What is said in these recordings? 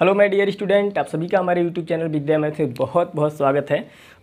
Hello my dear student, आप सभी का हमारे यूट्यूब चैनल विद्या मैथ्स में बहुत बहुत स्वागत है।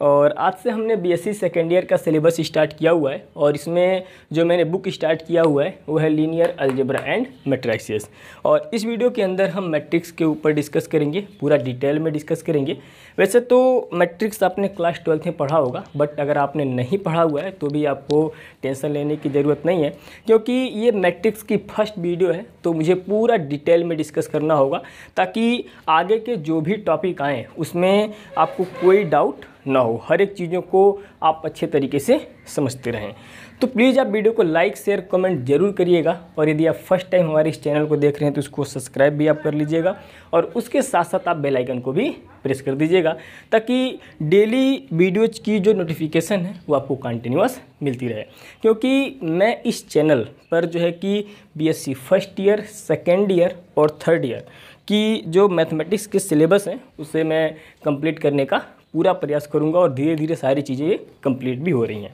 और आज से हमने बीएससी सेकेंड ईयर का सिलेबस स्टार्ट किया हुआ है और इसमें जो मैंने बुक स्टार्ट किया हुआ है वो है लीनियर अल्जब्रा एंड मेट्रैक्सियस। और इस वीडियो के अंदर हम मैट्रिक्स के ऊपर डिस्कस करेंगे, पूरा डिटेल में डिस्कस करेंगे। वैसे तो मैट्रिक्स आपने क्लास 12th में पढ़ा होगा, बट अगर आपने नहीं पढ़ा हुआ है तो भी आपको टेंशन लेने की ज़रूरत नहीं है, क्योंकि ये मैट्रिक्स की फर्स्ट वीडियो है तो मुझे पूरा डिटेल में डिस्कस करना होगा ताकि आगे के जो भी टॉपिक आएँ उसमें आपको कोई डाउट ना हो, हर एक चीज़ों को आप अच्छे तरीके से समझते रहें। तो प्लीज़ आप वीडियो को लाइक शेयर कमेंट ज़रूर करिएगा, और यदि आप फर्स्ट टाइम हमारे इस चैनल को देख रहे हैं तो उसको सब्सक्राइब भी आप कर लीजिएगा, और उसके साथ साथ आप बेल आइकन को भी प्रेस कर दीजिएगा ताकि डेली वीडियोज़ की जो नोटिफिकेशन है वो आपको कंटिन्यूअस मिलती रहे। क्योंकि मैं इस चैनल पर जो है कि BSc first year, second year और थर्ड ईयर की जो मैथमेटिक्स के सिलेबस हैं उसे मैं कंप्लीट करने का पूरा प्रयास करूंगा, और धीरे धीरे सारी चीज़ें कंप्लीट भी हो रही हैं।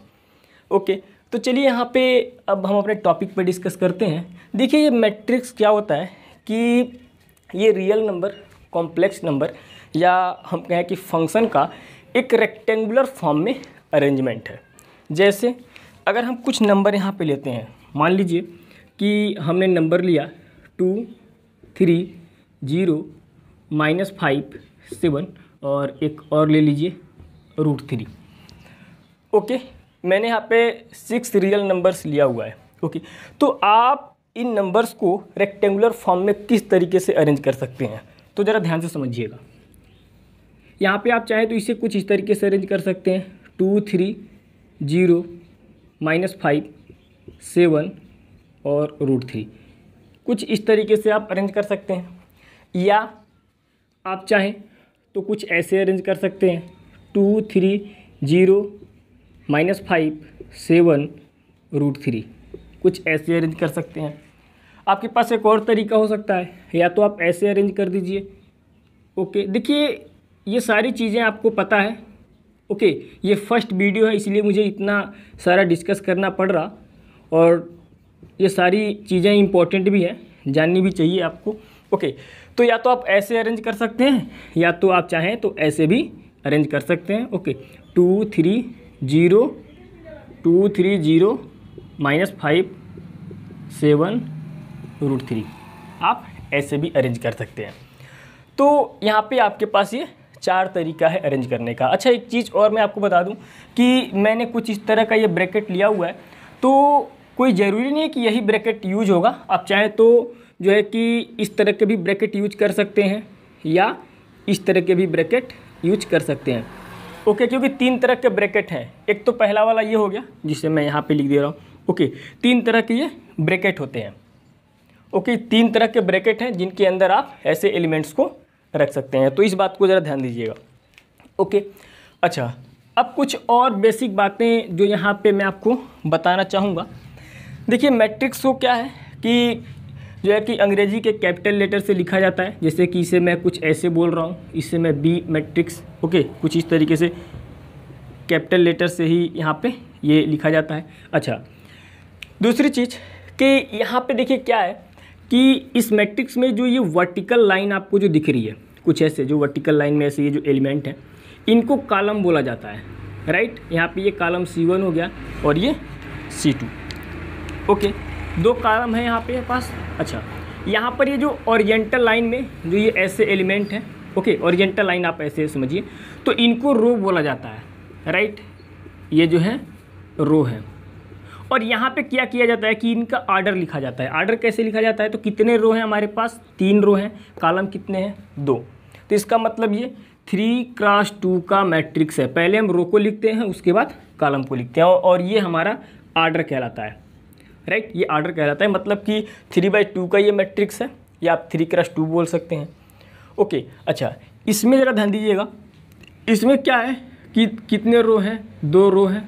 ओके, तो चलिए यहाँ पे अब हम अपने टॉपिक पे डिस्कस करते हैं। देखिए ये मैट्रिक्स क्या होता है कि ये रियल नंबर, कॉम्प्लेक्स नंबर या हम कहें कि फंक्शन का एक रेक्टेंगुलर फॉर्म में अरेंजमेंट है। जैसे अगर हम कुछ नंबर यहाँ पर लेते हैं, मान लीजिए कि हमने नंबर लिया 2 3 0 -5 7 और एक और ले लीजिए √3। ओके, मैंने यहाँ पे 6 रियल नंबर्स लिया हुआ है। ओके, तो आप इन नंबर्स को रेक्टेंगुलर फॉर्म में किस तरीके से अरेंज कर सकते हैं, तो ज़रा ध्यान से समझिएगा। यहाँ पे आप चाहें तो इसे कुछ इस तरीके से अरेंज कर सकते हैं, 2 3 0 -5 7 और √3, कुछ इस तरीके से आप अरेंज कर सकते हैं। या आप चाहें तो कुछ ऐसे अरेंज कर सकते हैं, 2 3 0 -5 7 √3, कुछ ऐसे अरेंज कर सकते हैं। आपके पास एक और तरीका हो सकता है, या तो आप ऐसे अरेंज कर दीजिए। ओके, देखिए ये सारी चीज़ें आपको पता है। ओके, ये फर्स्ट वीडियो है इसलिए मुझे इतना सारा डिस्कस करना पड़ रहा, और ये सारी चीज़ें इम्पोर्टेंट भी हैं, जाननी भी चाहिए आपको। ओके, तो या तो आप ऐसे अरेंज कर सकते हैं, या तो आप चाहें तो ऐसे भी अरेंज कर सकते हैं। ओके, 2 3 0 -5 7 √3, आप ऐसे भी अरेंज कर सकते हैं। तो यहाँ पे आपके पास ये 4 तरीका है अरेंज करने का। अच्छा, एक चीज़ और मैं आपको बता दूँ कि मैंने कुछ इस तरह का ये ब्रैकेट लिया हुआ है, तो कोई ज़रूरी नहीं है कि यही ब्रैकेट यूज होगा। आप चाहें तो जो है कि इस तरह के भी ब्रैकेट यूज कर सकते हैं, या इस तरह के भी ब्रैकेट यूज कर सकते हैं। ओके, क्योंकि 3 तरह के ब्रैकेट हैं। एक तो पहला वाला ये हो गया जिसे मैं यहाँ पे लिख दे रहा हूँ। ओके, 3 तरह के ये ब्रैकेट होते हैं। ओके, 3 तरह के ब्रैकेट हैं जिनके अंदर आप ऐसे एलिमेंट्स को रख सकते हैं, तो इस बात को ज़रा ध्यान दीजिएगा। ओके, अच्छा, अब कुछ और बेसिक बातें जो यहाँ पर मैं आपको बताना चाहूँगा। देखिए मैट्रिक्स को क्या है कि जो है कि अंग्रेजी के कैपिटल लेटर से लिखा जाता है। जैसे कि इसे मैं कुछ ऐसे बोल रहा हूँ, इसे मैं बी मैट्रिक्स। ओके, कुछ इस तरीके से कैपिटल लेटर से ही यहाँ पे ये लिखा जाता है। अच्छा, दूसरी चीज़ कि यहाँ पे देखिए क्या है कि इस मैट्रिक्स में जो ये वर्टिकल लाइन आपको जो दिख रही है, कुछ ऐसे जो वर्टिकल लाइन में ऐसे ये जो एलिमेंट हैं इनको कॉलम बोला जाता है, राइट। यहाँ पर ये कॉलम C1 हो गया और ये C2। ओके, 2 कॉलम है यहाँ पे पास। अच्छा, यहाँ पर ये जो ओरिएंटल लाइन में जो ये ऐसे एलिमेंट हैं, ओके, ओरिएंटल लाइन आप ऐसे समझिए, तो इनको रो बोला जाता है, राइट। ये जो है रो है, और यहाँ पे क्या किया जाता है कि इनका आर्डर लिखा जाता है। आर्डर कैसे लिखा जाता है, तो कितने रो हैं हमारे पास, 3 रो हैं, कॉलम कितने हैं, 2। तो इसका मतलब ये 3x2 का मैट्रिक्स है। पहले हम रो को लिखते हैं, उसके बाद कॉलम को लिखते हैं, और ये हमारा आर्डर कहलाता है, राइट। ये आर्डर कहलाता है, मतलब कि 3x2 का ये मैट्रिक्स है, या आप 3x2 बोल सकते हैं। ओके, अच्छा, इसमें ज़रा ध्यान दीजिएगा, इसमें क्या है कि कितने रो हैं, 2 रो हैं,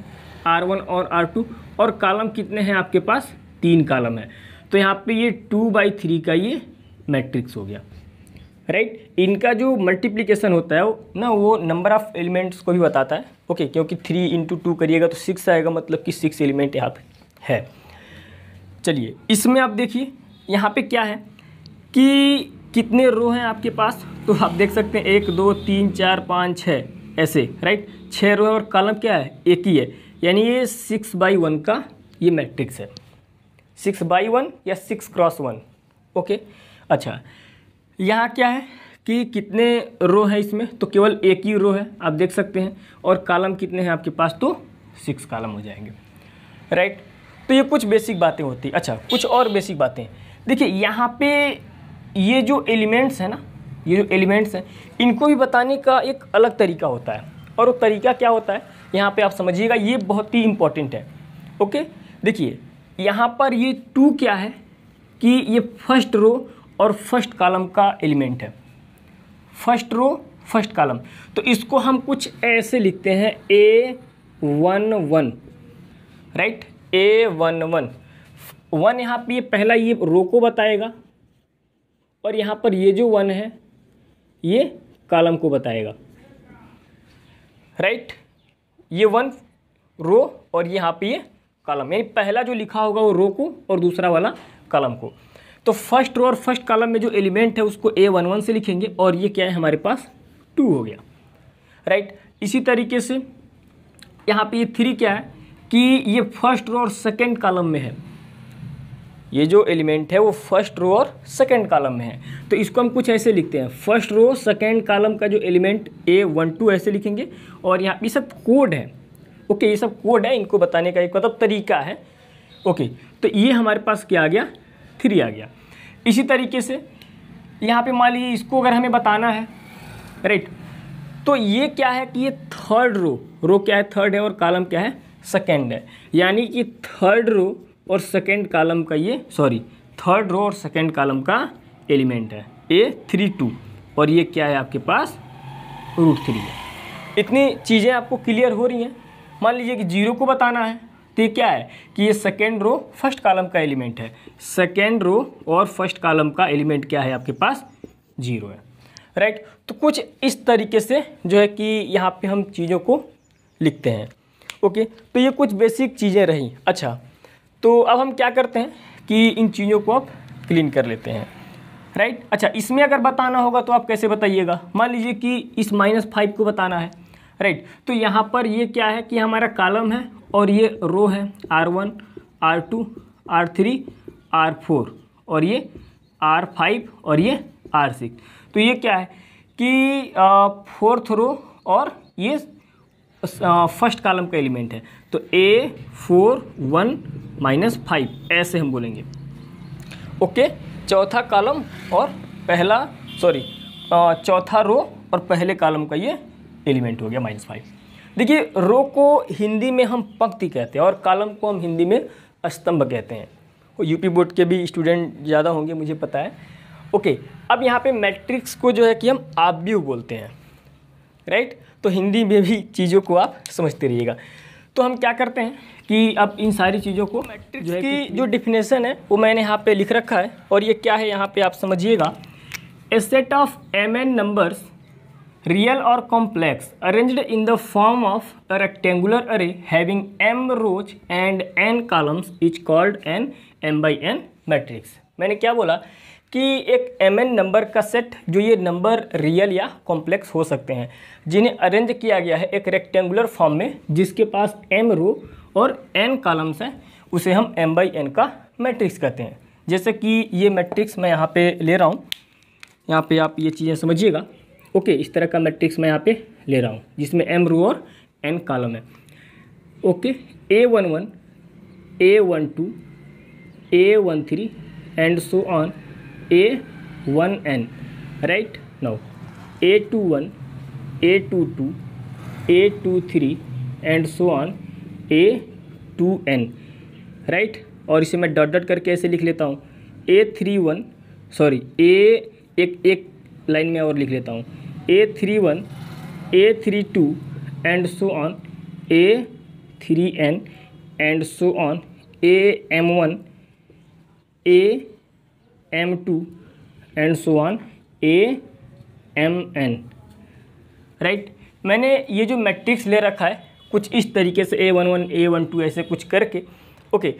R1 और R2, और कॉलम कितने हैं आपके पास, 3 कॉलम है। तो यहाँ पे ये 2/3 का ये मैट्रिक्स हो गया, राइट। इनका जो मल्टीप्लिकेशन होता है वो ना, वो नंबर ऑफ एलिमेंट्स को भी बताता है। ओके, क्योंकि 3 × 2 करिएगा तो 6 आएगा, मतलब कि 6 एलिमेंट यहाँ पे है। चलिए, इसमें आप देखिए यहाँ पे क्या है कि कितने रो हैं आपके पास, तो आप देख सकते हैं 1 2 3 4 5 6 ऐसे, राइट, 6 रो है और कॉलम क्या है, एक ही है। यानी ये 6/1 का ये मैट्रिक्स है, 6/1 या 6x1। ओके, अच्छा यहाँ क्या है कि कितने रो हैं इसमें, तो केवल एक ही रो है आप देख सकते हैं, और कॉलम कितने हैं आपके पास, तो 6 कॉलम हो जाएंगे, राइट। तो ये कुछ बेसिक बातें होती है। अच्छा, कुछ और बेसिक बातें, देखिए यहाँ पे ये जो एलिमेंट्स हैं ना, ये जो एलिमेंट्स हैं इनको भी बताने का एक अलग तरीका होता है, और वो तरीका क्या होता है यहाँ पे आप समझिएगा, ये बहुत ही इम्पोर्टेंट है। ओके, देखिए यहाँ पर ये 2 क्या है कि ये फर्स्ट रो और फर्स्ट कॉलम का एलिमेंट है, फर्स्ट रो फर्स्ट कॉलम, तो इसको हम कुछ ऐसे लिखते हैं A11, राइट, A11। यहाँ पे ये पहला ये रो को बताएगा, और यहाँ पर ये जो 1 है ये कॉलम को बताएगा, राइट, ये 1 रो और यहाँ पे ये कॉलम, यानी पहला जो लिखा होगा वो रो को और दूसरा वाला कॉलम को। तो फर्स्ट रो और फर्स्ट कॉलम में जो एलिमेंट है उसको A11 से लिखेंगे, और ये क्या है हमारे पास, 2 हो गया, राइट। इसी तरीके से यहाँ पे ये 3 क्या है कि ये फर्स्ट रो और सेकंड कॉलम में है, ये जो एलिमेंट है वो फर्स्ट रो और सेकंड कॉलम में है, तो इसको हम कुछ ऐसे लिखते हैं, फर्स्ट रो सेकंड कॉलम का जो एलिमेंट A12 ऐसे लिखेंगे। और यहाँ ये सब कोड है, ओके, ये सब कोड है, इनको बताने का एक मतलब तरीका है। ओके, तो ये हमारे पास क्या आ गया, 3 आ गया। इसी तरीके से यहाँ पे मान लीजिए इसको अगर हमें बताना है, राइट, तो ये क्या है कि ये थर्ड रो, रो क्या है, थर्ड है, और कॉलम क्या है, सेकंड है, यानी कि थर्ड रो और सेकंड कॉलम का ये, सॉरी, थर्ड रो और सेकंड कॉलम का एलिमेंट है A32, और ये क्या है आपके पास, √3 है। इतनी चीज़ें आपको क्लियर हो रही हैं। मान लीजिए कि 0 को बताना है, तो ये क्या है कि ये सेकेंड रो फर्स्ट कॉलम का एलिमेंट है, सेकेंड रो और फर्स्ट कॉलम का एलिमेंट क्या है आपके पास, 0 है, राइट। तो कुछ इस तरीके से जो है कि यहाँ पे हम चीज़ों को लिखते हैं। ओके, तो ये कुछ बेसिक चीज़ें रहीं। अच्छा, तो अब हम क्या करते हैं कि इन चीज़ों को आप क्लीन कर लेते हैं, राइट। अच्छा, इसमें अगर बताना होगा तो आप कैसे बताइएगा, मान लीजिए कि इस -5 को बताना है, राइट, तो यहाँ पर ये क्या है कि हमारा कॉलम है और ये रो है R1, R2, R3, R4 और ये R5 और ये R6। तो ये क्या है कि फोर्थ रो और ये फर्स्ट कॉलम का एलिमेंट है, तो A41 - 5 ऐसे हम बोलेंगे। ओके, चौथा कॉलम और पहला, सॉरी, चौथा रो और पहले कॉलम का ये एलिमेंट हो गया -5। देखिए, रो को हिंदी में हम पंक्ति कहते हैं और कॉलम को हम हिंदी में स्तंभ कहते हैं, यूपी बोर्ड के भी स्टूडेंट ज़्यादा होंगे मुझे पता है। ओके, अब यहाँ पे मैट्रिक्स को जो है कि हम आव्यूह बोलते हैं, राइट, तो हिंदी में भी चीज़ों को आप समझते रहिएगा। तो हम क्या करते हैं कि अब इन सारी चीज़ों को, मैट्रिक्स की जो डिफिनेशन है वो मैंने यहाँ पे लिख रखा है, और ये क्या है यहाँ पे आप समझिएगा, ए set of mn numbers real और complex arranged in the form of a rectangular array having m rows and n columns is called an m/n matrix. मैंने क्या बोला कि एक mn नंबर का सेट, जो ये नंबर रियल या कॉम्प्लेक्स हो सकते हैं, जिन्हें अरेंज किया गया है एक रेक्टेंगुलर फॉर्म में, जिसके पास m रो और n कॉलम्स हैं, उसे हम m/n का मैट्रिक्स कहते हैं। जैसे कि ये मैट्रिक्स मैं यहाँ पे ले रहा हूँ, यहाँ पे आप ये चीज़ें समझिएगा। ओके, इस तरह का मैट्रिक्स मैं यहाँ पे ले रहा हूँ जिसमें m रो और n कॉलम है। Okay, A11, A12, A13 and so on A1n, right. Now A21, A22, A23 and so on A2n, right, और इसे मैं डॉट डॉट करके ऐसे लिख लेता हूँ। A31, सॉरी, एक लाइन में और लिख लेता हूँ, A31, A32 and so on A3n and so on AM1, AM2 and so on AMn, right. मैंने ये जो मैट्रिक्स ले रखा है कुछ इस तरीके से A11, A12 ऐसे कुछ करके। ओके,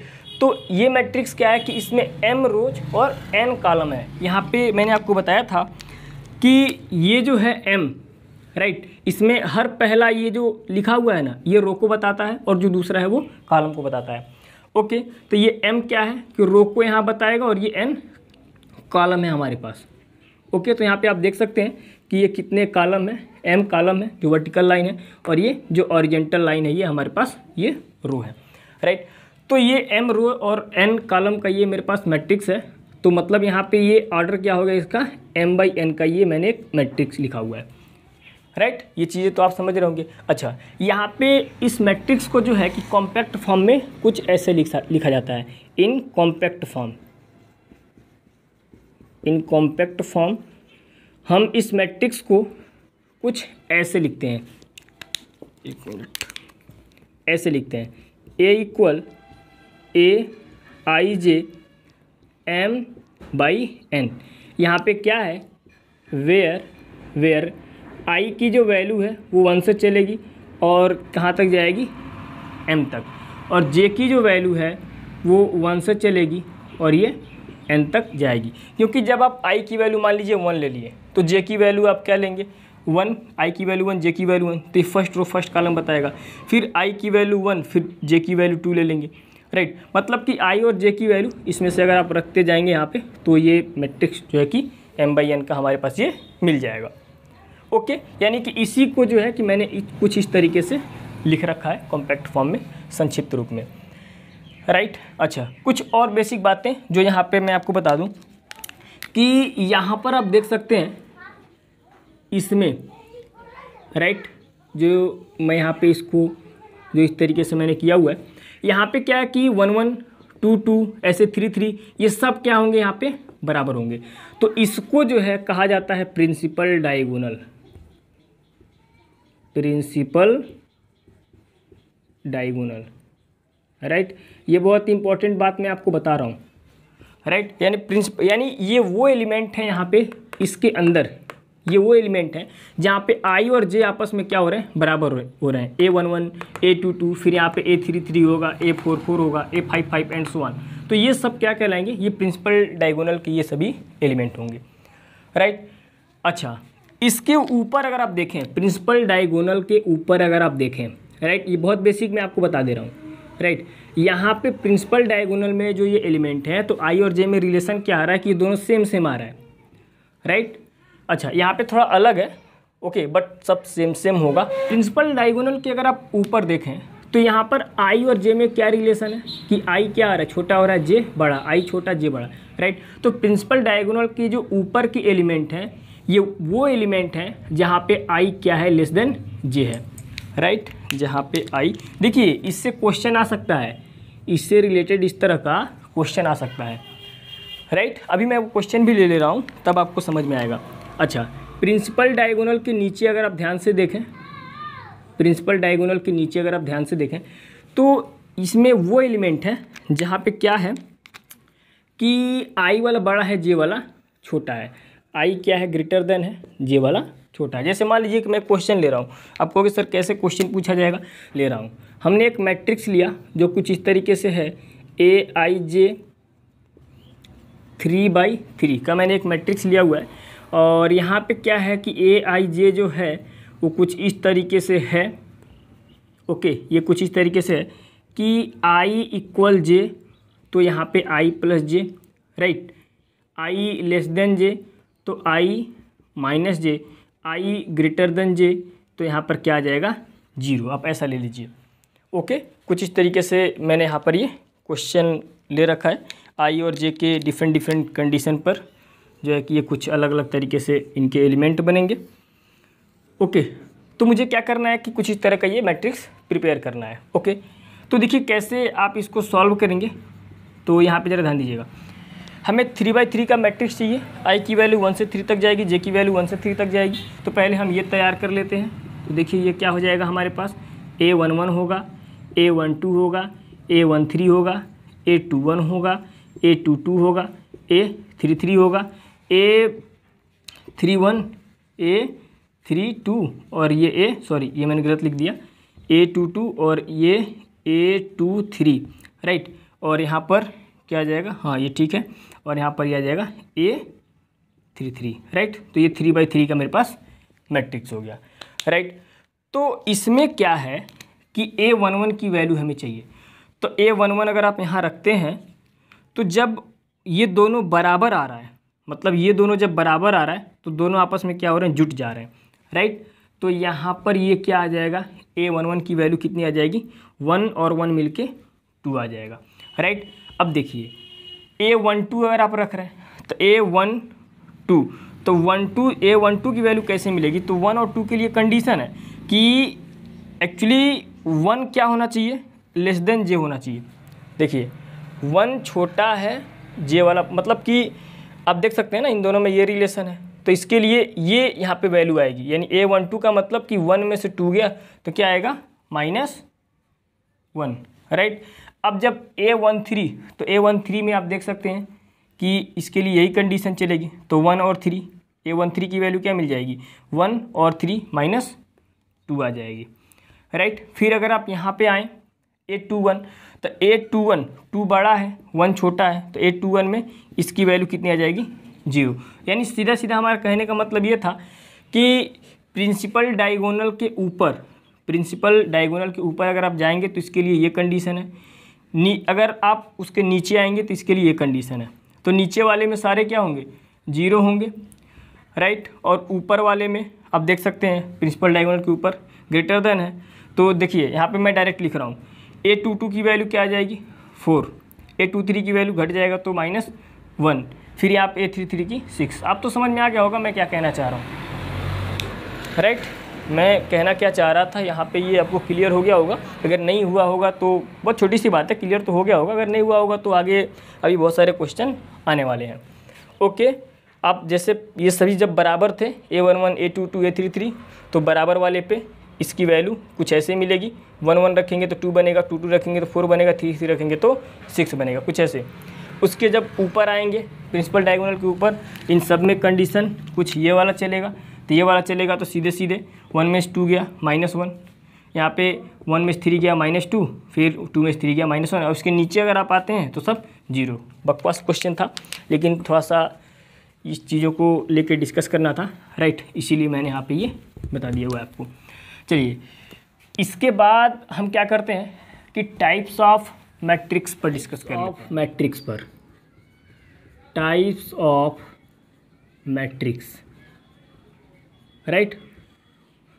तो ये मैट्रिक्स क्या है कि इसमें m रोज और n कॉलम है। यहाँ पे मैंने आपको बताया था कि ये जो है m राइट, इसमें हर पहला ये जो लिखा हुआ है ना, ये रो को बताता है और जो दूसरा है वो कॉलम को बताता है। ओके, तो ये m क्या है कि रो को यहाँ बताएगा और ये n कॉलम है हमारे पास। ओके, तो यहाँ पे आप देख सकते हैं कि ये कितने कॉलम है, m कॉलम है जो वर्टिकल लाइन है, और ये जो हॉरिजॉन्टल लाइन है ये हमारे पास ये रो है राइट। तो ये m रो और n कॉलम का ये मेरे पास मैट्रिक्स है। तो मतलब यहाँ पे ये ऑर्डर क्या होगा इसका, m बाई n का ये मैंने एक मैट्रिक्स लिखा हुआ है राइट। ये चीज़ें तो आप समझ रहे होंगे। अच्छा, यहाँ पे इस मैट्रिक्स को जो है कि कॉम्पैक्ट फॉर्म में कुछ ऐसे लिखा जाता है, in compact form. In compact form हम इस मैट्रिक्स को कुछ ऐसे लिखते हैं, एक मिनट, ऐसे लिखते हैं A equal A I J M by N. यहाँ पे क्या है, वेयर आई की जो वैल्यू है वो 1 से चलेगी और कहाँ तक जाएगी, एम तक, और जे की जो वैल्यू है वो 1 से चलेगी और ये एन तक जाएगी। क्योंकि जब आप आई की वैल्यू मान लीजिए 1 ले लिए तो जे की वैल्यू आप क्या लेंगे 1, आई की वैल्यू 1, जे की वैल्यू 1, तो ये फर्स्ट रो फर्स्ट कॉलम बताएगा। फिर आई की वैल्यू 1, फिर जे की वैल्यू 2 ले लेंगे राइट। मतलब कि आई और जे की वैल्यू इसमें से अगर आप रखते जाएंगे यहाँ पे, तो ये मैट्रिक्स जो है कि एम बाई एन का हमारे पास ये मिल जाएगा। ओके, यानी कि इसी को जो है कि मैंने कुछ इस तरीके से लिख रखा है कॉम्पैक्ट फॉर्म में, संक्षिप्त रूप में राइट। अच्छा, कुछ और बेसिक बातें जो यहाँ पे मैं आपको बता दूँ कि यहाँ पर आप देख सकते हैं इसमें राइट, जो मैं यहाँ पे इसको जो इस तरीके से मैंने किया हुआ है, यहाँ पे क्या है कि 1 1 2 2 ऐसे 3 3 ये सब क्या होंगे यहाँ पे बराबर होंगे। तो इसको जो है कहा जाता है principal diagonal, principal diagonal right. ये बहुत इंपॉर्टेंट बात मैं आपको बता रहा हूँ राइट। यानी प्रिंसिपल यानी ये वो एलिमेंट है यहाँ पे, इसके अंदर ये वो एलिमेंट है जहाँ पे आई और जे आपस में क्या हो रहे हैं, बराबर हो रहे हैं। A11 A22 फिर यहाँ पे A33 होगा, A44 होगा, A55 एंड सो ऑन। तो ये सब क्या कहलाएंगे, ये प्रिंसिपल डायगोनल के ये सभी एलिमेंट होंगे राइट। अच्छा, इसके ऊपर अगर आप देखें, प्रिंसिपल डायगोनल के ऊपर अगर आप देखें राइट, ये बहुत बेसिक मैं आपको बता दे रहा हूँ राइट। यहाँ पे प्रिंसिपल डायगोनल में जो ये एलिमेंट है, तो आई और जे में रिलेशन क्या आ रहा है कि ये दोनों सेम सेम आ रहा है राइट। अच्छा, यहाँ पे थोड़ा अलग है ओके, बट सब सेम सेम होगा। प्रिंसिपल डायगोनल के अगर आप ऊपर देखें तो यहाँ पर आई और जे में क्या रिलेशन है कि आई क्या आ रहा है, छोटा हो रहा है, जे बड़ा, आई छोटा जे बड़ा राइट। तो प्रिंसिपल डायगोनल के जो ऊपर के एलिमेंट हैं, ये वो एलिमेंट हैं जहाँ पे आई क्या है, लेस देन जे है राइट। जहाँ पे आई, देखिए इससे क्वेश्चन आ सकता है, इससे रिलेटेड इस तरह का क्वेश्चन आ सकता है राइट। अभी मैं क्वेश्चन भी ले रहा हूँ, तब आपको समझ में आएगा। अच्छा, प्रिंसिपल डायगोनल के नीचे अगर आप ध्यान से देखें, प्रिंसिपल डायगोनल के नीचे अगर आप ध्यान से देखें, तो इसमें वो एलिमेंट है जहाँ पे क्या है कि आई वाला बड़ा है, जे वाला छोटा है। आई क्या है, ग्रेटर देन है, जे वाला छोटा है। जैसे मान लीजिए कि मैं क्वेश्चन ले रहा हूँ, आप कहोगे सर कैसे क्वेश्चन पूछा जाएगा, ले रहा हूँ। हमने एक मैट्रिक्स लिया जो कुछ इस तरीके से है, ए आई जे 3 बाई 3 का मैंने एक मैट्रिक्स लिया हुआ है, और यहाँ पे क्या है कि ए आई जे जो है वो कुछ इस तरीके से है। ओके, ये कुछ इस तरीके से है कि आई इक्वल जे, तो यहाँ पे I plus J right, I less than J तो I minus J, I greater than J तो यहाँ पर क्या आ जाएगा, 0। आप ऐसा ले लीजिए। ओके, कुछ इस तरीके से मैंने यहाँ पर ये क्वेश्चन ले रखा है, आई और जे के डिफरेंट डिफरेंट कंडीशन पर जो है कि ये कुछ अलग अलग तरीके से इनके एलिमेंट बनेंगे। ओके, तो मुझे क्या करना है कि कुछ इस तरह का ये मैट्रिक्स प्रिपेयर करना है। ओके, तो देखिए कैसे आप इसको सॉल्व करेंगे, तो यहाँ पे ज़रा ध्यान दीजिएगा। हमें 3 बाई 3 का मैट्रिक्स चाहिए, आई की वैल्यू 1 से 3 तक जाएगी, जे की वैल्यू 1 से 3 तक जाएगी। तो पहले हम ये तैयार कर लेते हैं। तो देखिए ये क्या हो जाएगा हमारे पास, A11 होगा, A12 होगा, A13 होगा, A21 होगा, A22 होगा, A33 होगा, A31, A32 और ये A, सॉरी ये मैंने गलत लिख दिया, A22 और ये A23 राइट, और यहाँ पर क्या आ जाएगा, हाँ ये ठीक है, और यहाँ पर यह आ जाएगा A 3 3, राइट। तो ये 3 बाई 3 का मेरे पास मैट्रिक्स हो गया, राइट। तो इसमें क्या है कि A11 की वैल्यू हमें चाहिए। तो A11 अगर आप यहाँ रखते हैं तो जब ये दोनों बराबर आ रहा है, मतलब ये दोनों जब बराबर आ रहा है तो दोनों आपस में क्या हो रहे हैं, जुट जा रहे हैं, राइट। तो यहाँ पर ये क्या आ जाएगा, A11 की वैल्यू कितनी आ जाएगी, 1 और 1 मिलके 2 आ जाएगा, राइट। अब देखिए A12 अगर आप रख रहे हैं तो A12 की वैल्यू कैसे मिलेगी, तो 1 और 2 के लिए कंडीशन है कि एक्चुअली 1 क्या होना चाहिए, लेस देन जे होना चाहिए। देखिए 1 छोटा है जे वाला, मतलब कि आप देख सकते हैं ना इन दोनों में ये रिलेशन है, तो इसके लिए ये यहाँ पे वैल्यू आएगी, यानी A12 का मतलब कि 1 में से 2 गया तो क्या आएगा, -1, राइट। अब जब A13, तो A13 में आप देख सकते हैं कि इसके लिए यही कंडीशन चलेगी, तो 1 और 3, A13 की वैल्यू क्या मिल जाएगी, 1 और 3 -2 आ जाएगी, राइट। फिर अगर आप यहाँ पे आएँ A21, तो A21 2 बड़ा है 1 छोटा है, तो A21 में इसकी वैल्यू कितनी आ जाएगी, 0। यानी सीधा सीधा हमारा कहने का मतलब ये था कि प्रिंसिपल डायगोनल के ऊपर, प्रिंसिपल डायगोनल के ऊपर अगर आप जाएंगे तो इसके लिए ये कंडीशन है, अगर आप उसके नीचे आएंगे तो इसके लिए ये कंडीशन है। तो नीचे वाले में सारे क्या होंगे, 0 होंगे, राइट। और ऊपर वाले में आप देख सकते हैं प्रिंसिपल डायगोनल के ऊपर ग्रेटर देन है, तो देखिए यहाँ पर मैं डायरेक्ट लिख रहा हूँ A22 की वैल्यू क्या आ जाएगी, 4, A23 की वैल्यू घट जाएगा तो -1, फिर यहाँ पे A33 की 6। आप तो समझ में आ गया होगा मैं क्या कहना चाह रहा हूँ, राइट। मैं कहना क्या चाह रहा था यहाँ पे ये आपको क्लियर हो गया होगा, अगर नहीं हुआ होगा तो बहुत छोटी सी बात है, क्लियर तो हो गया होगा, अगर नहीं हुआ होगा तो आगे अभी बहुत सारे क्वेश्चन आने वाले हैं, ओके। आप जैसे ये सभी जब बराबर थे A11 A22 A33, तो बराबर वाले पे इसकी वैल्यू कुछ ऐसे मिलेगी, 1 1 रखेंगे तो 2 बनेगा, 2 2 रखेंगे तो 4 बनेगा, 3 3 रखेंगे तो 6 बनेगा, कुछ ऐसे। उसके जब ऊपर आएंगे प्रिंसिपल डायगोनल के ऊपर, इन सब में कंडीशन कुछ ये वाला चलेगा, तो ये वाला चलेगा तो सीधे सीधे 1 में से 2 गया -1, यहाँ पे 1 में से 3 गया -2, फिर 2 में से 3 गया -1, और उसके नीचे अगर आप आते हैं तो सब 0। बकवास क्वेश्चन था, लेकिन थोड़ा सा इस चीज़ों को लेकर डिस्कस करना था, राइट, इसीलिए मैंने यहाँ पर ये बता दिया हुआ है आपको। चलिए इसके बाद हम क्या करते हैं कि टाइप्स ऑफ मैट्रिक्स पर डिस्कस करते हैं, मैट्रिक्स पर, टाइप्स ऑफ मैट्रिक्स, राइट।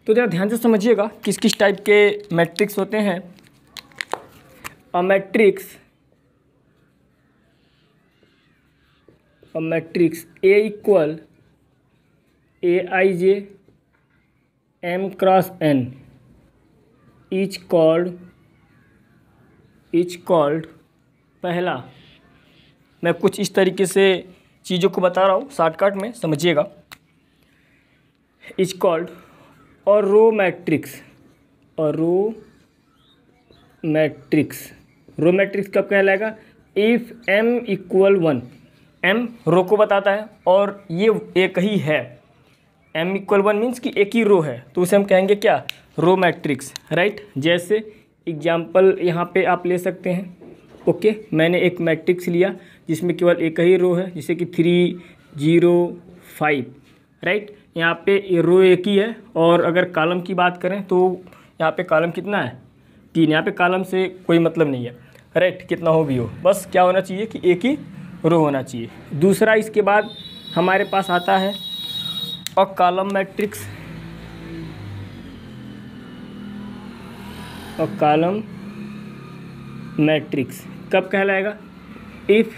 तो ज़रा ध्यान से समझिएगा किस किस टाइप के मैट्रिक्स होते हैं। A matrix A = Aij m × n is called. पहला, मैं कुछ इस तरीके से चीज़ों को बता रहा हूँ शॉर्टकट में, समझिएगा। इज कॉल्ड और रो मैट्रिक्स। रो मैट्रिक्स कब कहलाएगा, इफ m = 1। m रो को बताता है और ये एक ही है, m = 1 मीन्स कि एक ही रो है, तो उसे हम कहेंगे क्या, रो मैट्रिक्स, राइट। जैसे एग्जाम्पल यहाँ पे आप ले सकते हैं, ओके। मैंने एक मैट्रिक्स लिया जिसमें केवल एक ही रो है, जैसे कि 3 0 5, राइट। यहाँ पे रो एक ही है, और अगर कॉलम की बात करें तो यहाँ पे कॉलम कितना है, 3। यहाँ पे कॉलम से कोई मतलब नहीं है, राइट, कितना हो भी हो, बस क्या होना चाहिए कि एक ही रो होना चाहिए। दूसरा, इसके बाद हमारे पास आता है और कॉलम मैट्रिक्स कब कहलाएगा, इफ़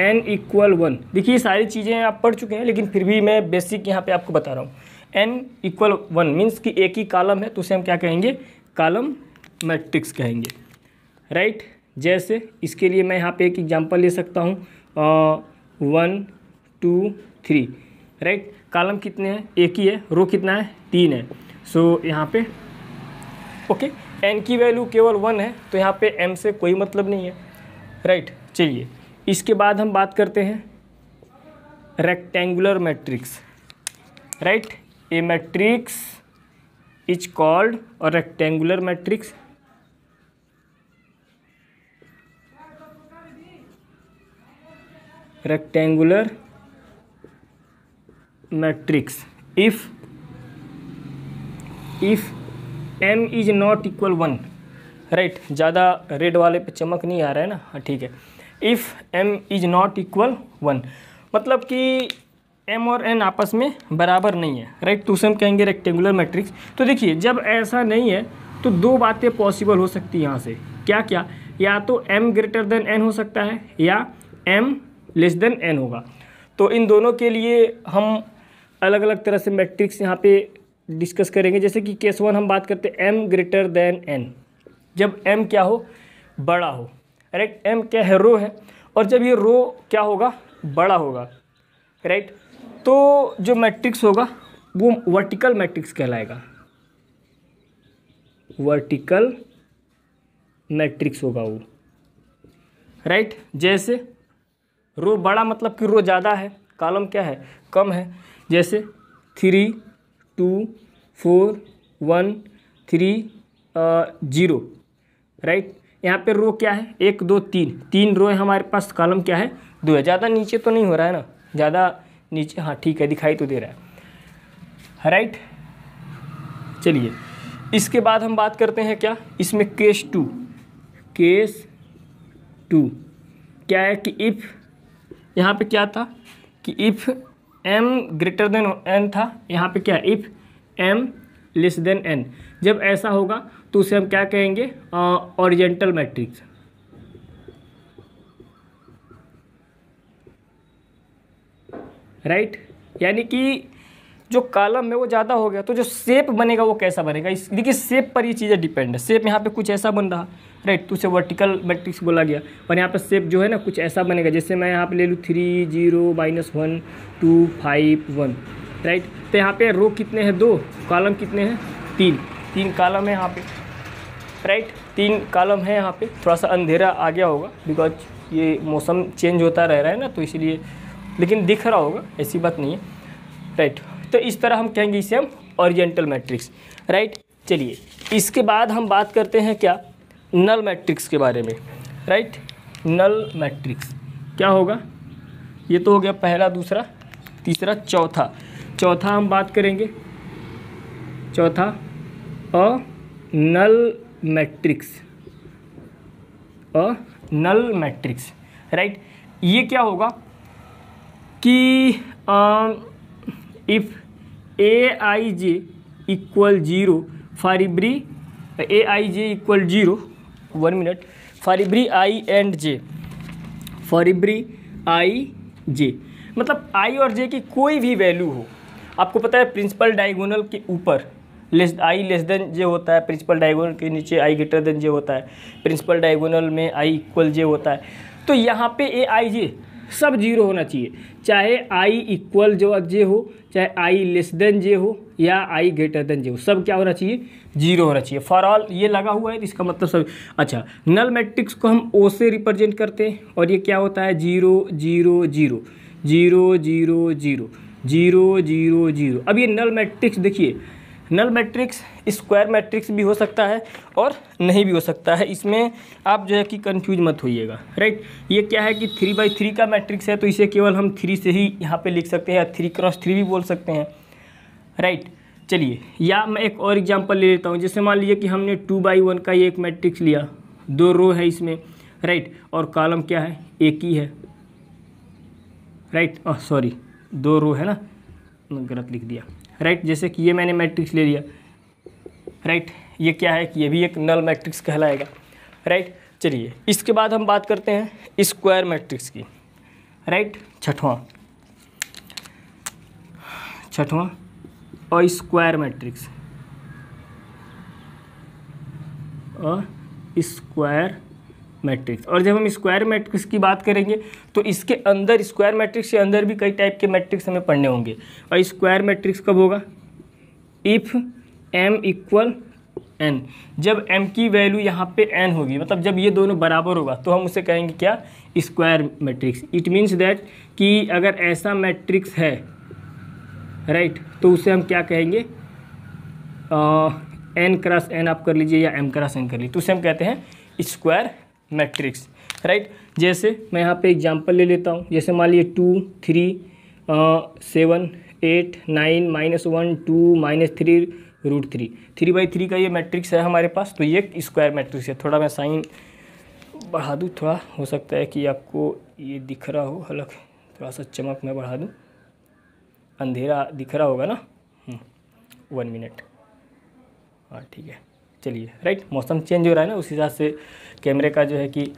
n = 1। देखिए ये सारी चीज़ें आप पढ़ चुके हैं, लेकिन फिर भी मैं बेसिक यहाँ पे आपको बता रहा हूँ। n = 1 मीन्स कि एक ही कॉलम है, तो उसे हम क्या कहेंगे, कॉलम मैट्रिक्स कहेंगे, राइट। जैसे इसके लिए मैं यहाँ पे एक एग्जांपल ले सकता हूँ, 1 2 3, राइट। कॉलम कितने हैं, एक ही है, रो कितना है, 3 है, सो यहाँ पे ओके, n की वैल्यू केवल 1 है, तो यहाँ पे m से कोई मतलब नहीं है, राइट। चलिए इसके बाद हम बात करते हैं rectangular matrix, right. A matrix is called और rectangular matrix rectangular matrix if m is not equal 1, right. ज़्यादा रेड वाले पे चमक नहीं आ रहा है ना, हाँ ठीक है। If m is not equal 1 मतलब कि m और n आपस में बराबर नहीं है, राइट। तो उसे हम कहेंगे रेक्टेंगुलर मैट्रिक्स। तो देखिए जब ऐसा नहीं है तो दो बातें पॉसिबल हो सकती है यहाँ से, क्या क्या? या तो m ग्रेटर देन n हो सकता है या m लेस देन n होगा। तो इन दोनों के लिए हम अलग अलग तरह से मैट्रिक्स यहाँ पे डिस्कस करेंगे। जैसे कि केस 1 हम बात करते हैं m ग्रेटर देन n, जब m क्या हो, बड़ा हो, राइट। m क्या है, रो है, और जब ये रो क्या होगा, बड़ा होगा, राइट। तो जो मैट्रिक्स होगा वो वर्टिकल मैट्रिक्स कहलाएगा, वर्टिकल मैट्रिक्स होगा वो, राइट। जैसे रो बड़ा मतलब कि रो ज़्यादा है, कॉलम क्या है, कम है। जैसे 3 2 4 1 3 0, राइट। यहाँ पे रो क्या है, 1 2 3 रो है हमारे पास, कॉलम क्या है, 2 है। ज़्यादा नीचे तो नहीं हो रहा है ना, ज़्यादा नीचे, हाँ ठीक है, दिखाई तो दे रहा है, राइट। चलिए इसके बाद हम बात करते हैं क्या, इसमें केस टू क्या है कि इफ़, यहाँ पे क्या था कि if m greater than n था, यहाँ पे क्या है, if m less than n। जब ऐसा होगा तो उसे हम क्या कहेंगे, हॉरिजॉन्टल मैट्रिक्स, राइट। यानी कि जो कॉलम में वो ज़्यादा हो गया तो जो शेप बनेगा वो कैसा बनेगा, इस देखिए शेप पर ये चीज़ें डिपेंड है। शेप यहाँ पे कुछ ऐसा बन रहा, राइट, तो उसे वर्टिकल मैट्रिक्स बोला गया। और यहाँ पे शेप जो है ना कुछ ऐसा बनेगा, जैसे मैं यहाँ पे ले लूँ 3 0 -1 2 5 1, राइट। तो यहाँ पे रो कितने हैं, 2, कॉलम कितने हैं, 3 कॉलम है यहाँ पर, राइट। 3 कॉलम है यहाँ पर। थोड़ा सा अंधेरा आ गया होगा बिकॉज ये मौसम चेंज होता रह रहा है ना, तो इसीलिए, लेकिन दिख रहा होगा, ऐसी बात नहीं है, राइट। तो इस तरह हम कहेंगे इसे हम ओरिएंटल मैट्रिक्स, राइट। चलिए इसके बाद हम बात करते हैं क्या, नल मैट्रिक्स के बारे में, राइट। नल मैट्रिक्स क्या होगा, ये तो हो गया पहला, दूसरा, तीसरा, चौथा। चौथा हम बात करेंगे, चौथा a null matrix, a null matrix, right. ये क्या होगा कि if aij equal 0 for every aij equal 0, 1 minute, for every I and J, for every आई जे मतलब आई और जे की कोई भी वैल्यू हो। आपको पता है प्रिंसिपल डायगोनल के ऊपर आई लेस देन जे होता है, प्रिंसिपल डायगोनल के नीचे आई ग्रेटर देन जे होता है, प्रिंसिपल डायगोनल में आई इक्वल जे होता है। तो यहाँ पे aij सब 0 होना चाहिए, चाहे आई इक्वल जो जे हो, चाहे आई लेस देन जे हो या आई ग्रेटर देन जे हो, सब क्या होना चाहिए, 0 होना चाहिए। फॉर ऑल ये लगा हुआ है, इसका मतलब सब। अच्छा, नल मैट्रिक्स को हम ओ से रिप्रेजेंट करते हैं और ये क्या होता है, 0 0 0 0 0 0 0 0 0। अब ये नल मैट्रिक्स देखिए, नल मैट्रिक्स स्क्वायर मैट्रिक्स भी हो सकता है और नहीं भी हो सकता है, इसमें आप जो है कि कंफ्यूज मत होइएगा, राइट। ये क्या है कि 3 बाई 3 का मैट्रिक्स है, तो इसे केवल हम 3 से ही यहाँ पे लिख सकते हैं, या 3 क्रॉस 3 भी बोल सकते हैं, राइट। चलिए या मैं एक और एग्जांपल ले लेता हूँ, जैसे मान लीजिए कि हमने 2 बाई 1 का ये एक मैट्रिक्स लिया, 2 रो है इसमें, राइट, और कॉलम क्या है, एक ही है, राइट। सॉरी 2 रो है ना, गलत लिख दिया, राइट। जैसे कि ये मैंने मैट्रिक्स ले लिया, राइट, ये क्या है कि ये भी एक नल मैट्रिक्स कहलाएगा, राइट। चलिए इसके बाद हम बात करते हैं स्क्वायर मैट्रिक्स की, राइट। छठवां और स्क्वायर मैट्रिक्स, और स्क्वायर मैट्रिक्स। और जब हम स्क्वायर मैट्रिक्स की बात करेंगे तो इसके अंदर, स्क्वायर मैट्रिक्स के अंदर भी कई टाइप के मैट्रिक्स हमें पढ़ने होंगे। और स्क्वायर मैट्रिक्स कब होगा, इफ़ m इक्वल n, जब m की वैल्यू यहाँ पे n होगी, मतलब जब ये दोनों बराबर होगा तो हम उसे कहेंगे क्या, square matrix. It means that कि अगर ऐसा मैट्रिक्स है, राइट, तो उसे हम क्या कहेंगे, n क्रॉस n आप कर लीजिए या m क्रॉस n कर लीजिए, तो उसे हम कहते हैं स्क्वायर मैट्रिक्स, राइट। जैसे मैं यहाँ पे एग्जांपल ले लेता हूँ, जैसे मान लीजिए 2 3 7 8 9 -1 2 -3 √3 3/3 का ये मैट्रिक्स है हमारे पास, तो ये स्क्वायर मैट्रिक्स है। थोड़ा मैं साइन बढ़ा दूँ, थोड़ा हो सकता है कि आपको ये दिख रहा हो, हालांकि थोड़ा सा चमक मैं बढ़ा दूँ, अंधेरा दिख रहा होगा ना। 1 मिनट, हाँ ठीक है, चलिए राइट। मौसम चेंज हो रहा है ना, उस हिसाब से कैमरे का जो है कि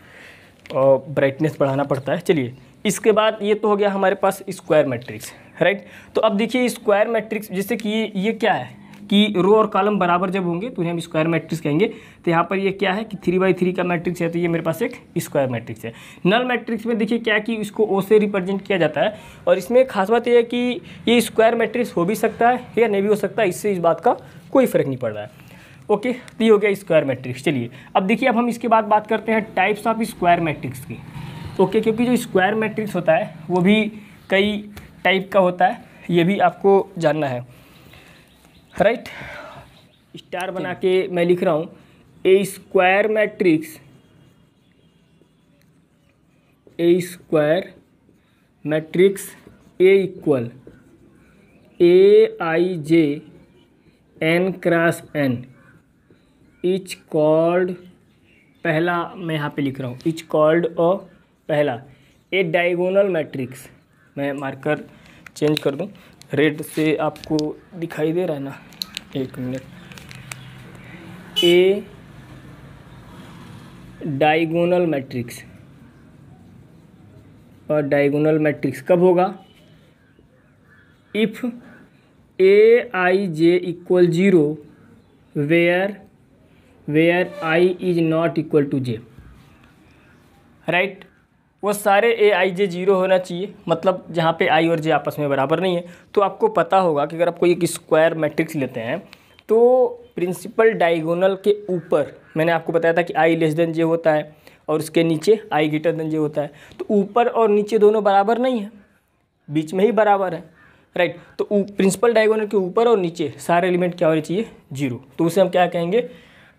ब्राइटनेस बढ़ाना पड़ता है। चलिए, इसके बाद ये तो हो गया हमारे पास स्क्वायर मैट्रिक्स, राइट। तो अब देखिए स्क्वायर मैट्रिक्स, जैसे कि ये क्या है कि रो और कॉलम बराबर जब होंगे तो उन्हें हम स्क्वायर मैट्रिक्स कहेंगे। तो यहाँ पर ये क्या है कि 3/3 का मैट्रिक्स है, तो ये मेरे पास एक स्क्वायर मैट्रिक्स है। नल मैट्रिक्स में देखिए क्या है कि इसको ओ से रिप्रेजेंट किया जाता है, और इसमें खास बात यह है कि ये स्क्वायर मैट्रिक्स हो भी सकता है या नहीं भी हो सकता है, इससे इस बात का कोई फर्क नहीं पड़ रहा है। ओके, तो ये हो गया स्क्वायर मैट्रिक्स। चलिए अब देखिए, अब हम इसके बाद बात करते हैं टाइप्स ऑफ स्क्वायर मैट्रिक्स की। ओके, क्योंकि जो स्क्वायर मैट्रिक्स होता है वो भी कई टाइप का होता है, ये भी आपको जानना है, राइट। स्टार बना के मैं लिख रहा हूँ, a square matrix A equal AI J n × n is called पहला, मैं यहाँ पे लिख रहा हूँ इच कॉल्ड और पहला ए डायगोनल मैट्रिक्स। मैं मार्कर चेंज कर दूँ, रेड से आपको दिखाई दे रहा है ना, 1 मिनट। ए डायगोनल मैट्रिक्स, और डायगोनल मैट्रिक्स कब होगा, इफ़ AI J = 0 where I ≠ J, right. वो सारे AI J 0 होना चाहिए, मतलब जहाँ पे I और J आपस में बराबर नहीं है। तो आपको पता होगा कि अगर आपको एक स्क्वायर मैट्रिक्स लेते हैं तो प्रिंसिपल डायगोनल के ऊपर, मैंने आपको बताया था कि I J होता है और उसके नीचे I J होता है, तो ऊपर और नीचे दोनों बराबर नहीं है, बीच में ही बराबर है, राइट। तो प्रिंसिपल डायगोनल के ऊपर और नीचे सारे एलिमेंट क्या होने चाहिए, 0, तो उसे हम क्या कहेंगे,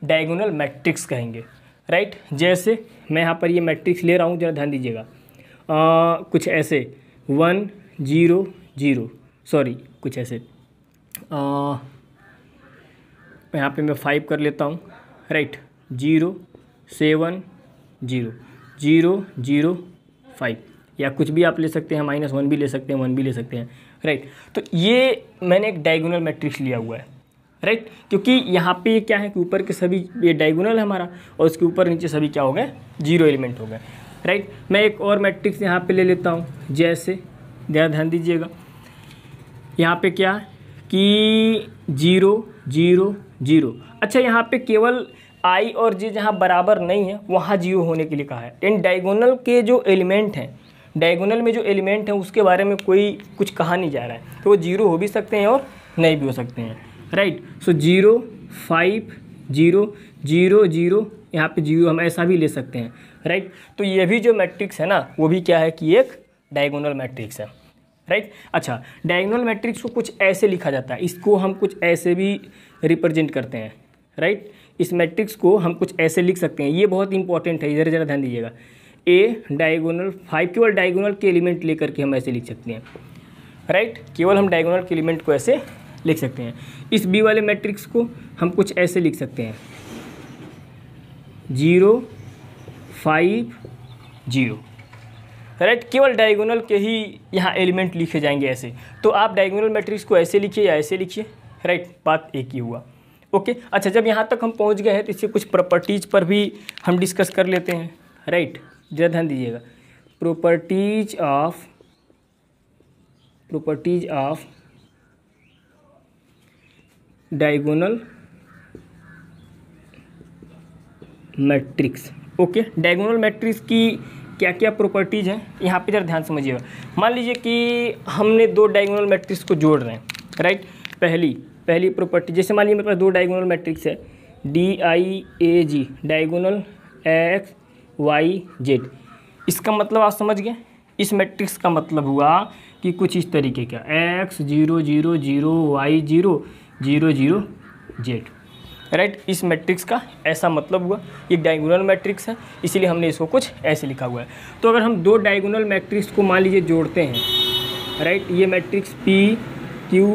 डायगोनल मैट्रिक्स कहेंगे, राइट। जैसे मैं यहाँ पर ये मैट्रिक्स ले रहा हूँ, जरा ध्यान दीजिएगा, कुछ ऐसे 1 0 0 सॉरी कुछ ऐसे, यहाँ पे मैं 5 कर लेता हूँ, राइट। 0 7 0 0 0 5 या कुछ भी आप ले सकते हैं, -1 भी ले सकते हैं, 1 भी ले सकते हैं, राइट। तो ये मैंने एक डायगोनल मैट्रिक्स लिया हुआ है, राइट, क्योंकि यहाँ पे क्या है कि ऊपर के सभी ये डायगोनल है हमारा, और उसके ऊपर नीचे सभी क्या हो गए, 0 एलिमेंट हो गए, राइट। मैं एक और मैट्रिक्स यहाँ पे ले लेता हूँ, जैसे ज़रा ध्यान दीजिएगा, यहाँ पे क्या है कि 0 0 0। अच्छा, यहाँ पे केवल I और J जहाँ बराबर नहीं है वहाँ 0 होने के लिए कहा है। इन डायगोनल के जो एलिमेंट हैं, डायगोनल में जो एलिमेंट है उसके बारे में कोई कुछ कहा नहीं जा रहा है, तो वो 0 हो भी सकते हैं और नहीं भी हो सकते हैं, राइट। सो 0 5 0 0 0, यहाँ पे 0 हम ऐसा भी ले सकते हैं, राइट। तो ये भी जो मैट्रिक्स है ना, वो भी क्या है कि एक डायगोनल मैट्रिक्स है, राइट। अच्छा, डायगोनल मैट्रिक्स को कुछ ऐसे लिखा जाता है, इसको हम कुछ ऐसे भी रिप्रेजेंट करते हैं, राइट। इस मैट्रिक्स को हम कुछ ऐसे लिख सकते हैं, ये बहुत इंपॉर्टेंट है, इधर ज़रा ध्यान दीजिएगा। ए डायगोनल 5, केवल डायगोनल के एलिमेंट लेकर के हम ऐसे लिख सकते हैं, राइट। केवल हम डायगोनल के एलिमेंट को ऐसे लिख सकते हैं। इस बी वाले मैट्रिक्स को हम कुछ ऐसे लिख सकते हैं, 0 5 0, राइट। केवल डायगोनल के ही यहाँ एलिमेंट लिखे जाएंगे ऐसे। तो आप डायगोनल मैट्रिक्स को ऐसे लिखिए या ऐसे लिखिए, राइट, बात एक ही हुआ। ओके, अच्छा, जब यहाँ तक हम पहुँच गए हैं तो इससे कुछ प्रॉपर्टीज़ पर भी हम डिस्कस कर लेते हैं, राइट। जरा ध्यान दीजिएगा, properties of diagonal matrix. Okay, diagonal matrix की क्या क्या प्रॉपर्टीज हैं, यहाँ पे जरा ध्यान समझिएगा। मान लीजिए कि हमने 2 डायगोनल मैट्रिक्स को जोड़ रहे हैं, राइट। पहली प्रॉपर्टी, जैसे मान लीजिए मेरे पास 2 डायगोनल मैट्रिक्स है, DIAG diagonal X Y Z। इसका मतलब आप समझ गए, इस मैट्रिक्स का मतलब हुआ कि कुछ इस तरीके का X 0 0 0 Y 0 0 0 Z, राइट, इस मैट्रिक्स का ऐसा मतलब हुआ, ये डायगोनल मैट्रिक्स है इसीलिए हमने इसको कुछ ऐसे लिखा हुआ है। तो अगर हम दो डायगोनल मैट्रिक्स को मान लीजिए जोड़ते हैं, राइट, ये मैट्रिक्स P, Q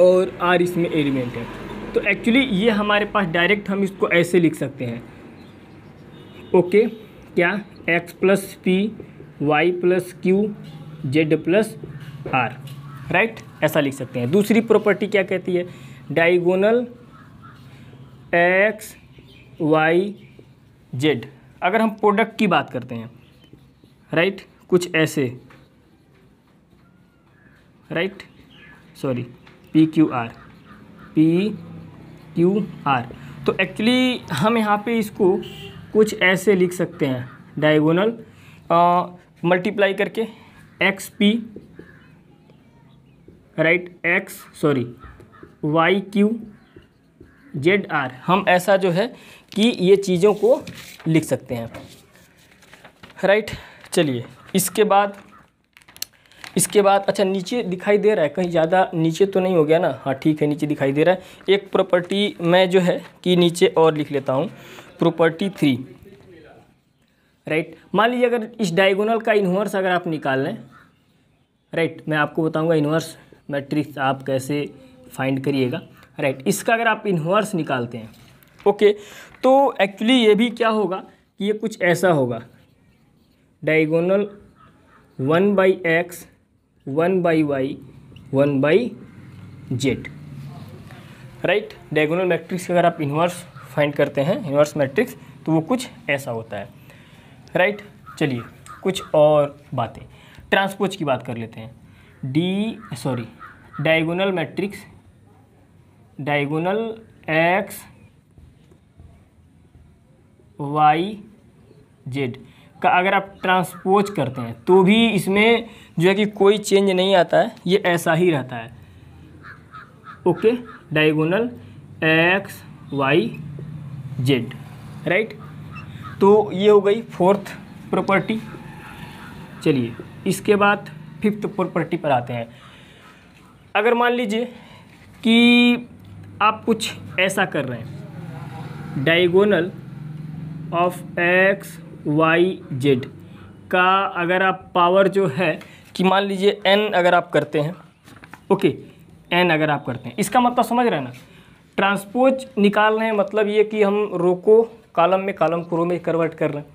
और R इसमें एलिमेंट है, तो एक्चुअली ये हमारे पास डायरेक्ट हम इसको ऐसे लिख सकते हैं, ओके, क्या x plus P, Y plus Q, Z plus R, right, ऐसा लिख सकते हैं। दूसरी प्रॉपर्टी क्या कहती है, डायगोनल एक्स वाई जेड, अगर हम प्रोडक्ट की बात करते हैं, राइट, कुछ ऐसे, right, sorry, P Q R, P Q R, तो एक्चुअली हम यहाँ पे इसको कुछ ऐसे लिख सकते हैं, डायगोनल मल्टीप्लाई करके x P, right, x, sorry, Y Q, Z R, हम ऐसा जो है कि ये चीज़ों को लिख सकते हैं, राइट। चलिए इसके बाद अच्छा, नीचे दिखाई दे रहा है, कहीं ज़्यादा नीचे तो नहीं हो गया ना? हाँ ठीक है, नीचे दिखाई दे रहा है। एक प्रॉपर्टी मैं जो है कि नीचे और लिख लेता हूँ, प्रॉपर्टी 3, राइट। मान लीजिए अगर इस डायगोनल का इन्वर्स अगर आप निकाल लें, राइट, मैं आपको बताऊंगा इन्वर्स मैट्रिक्स आप कैसे फाइंड करिएगा, राइट, इसका अगर आप इन्वर्स निकालते हैं, ओके, तो एक्चुअली ये भी क्या होगा कि ये कुछ ऐसा होगा, diagonal 1/x, 1/y, 1/z, right. Diagonal matrix का अगर आप इन्वर्स फाइंड करते हैं, इन्वर्स मैट्रिक्स, तो वो कुछ ऐसा होता है, राइट। चलिए कुछ और बातें, ट्रांसपोज की बात कर लेते हैं। Diagonal matrix, diagonal x Y Z का अगर आप ट्रांसपोज करते हैं तो भी इसमें जो है कि कोई चेंज नहीं आता है, ये ऐसा ही रहता है, okay, diagonal x Y Z, right. तो ये हो गई 4th प्रॉपर्टी। चलिए इसके बाद 5th प्रॉपर्टी पर आते हैं। अगर मान लीजिए कि आप कुछ ऐसा कर रहे हैं, diagonal of x Y Z का अगर आप पावर जो है कि मान लीजिए n अगर आप करते हैं, ओके, n अगर आप करते हैं, इसका मतलब समझ रहे हैं ना, ट्रांसपोज निकाल रहे हैं, मतलब ये कि हम रो को कॉलम में, कॉलम को रो में कन्वर्ट कर रहे हैं,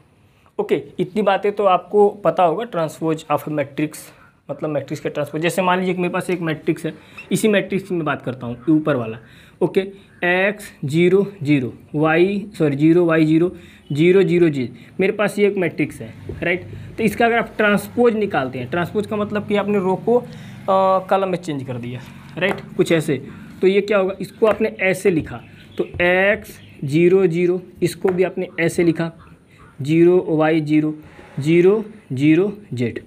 ओके, इतनी बातें तो आपको पता होगा। ट्रांसपोज ऑफ मैट्रिक्स मतलब मैट्रिक्स का ट्रांसपोज, जैसे मान लीजिए कि मेरे पास एक मैट्रिक्स है, इसी मैट्रिक्स में बात करता हूँ, ऊपर वाला, okay, X 0 0 Y, sorry, 0 Y 0 0 0 जी, मेरे पास ये एक मैट्रिक्स है, राइट। तो इसका अगर आप ट्रांसपोज निकालते हैं, ट्रांसपोज का मतलब कि आपने रो को कॉलम में चेंज कर दिया, राइट, कुछ ऐसे, तो ये क्या होगा, इसको आपने ऐसे लिखा, तो एक्स 0 0, इसको भी आपने ऐसे लिखा, 0 वाई 0 0 0 जेड,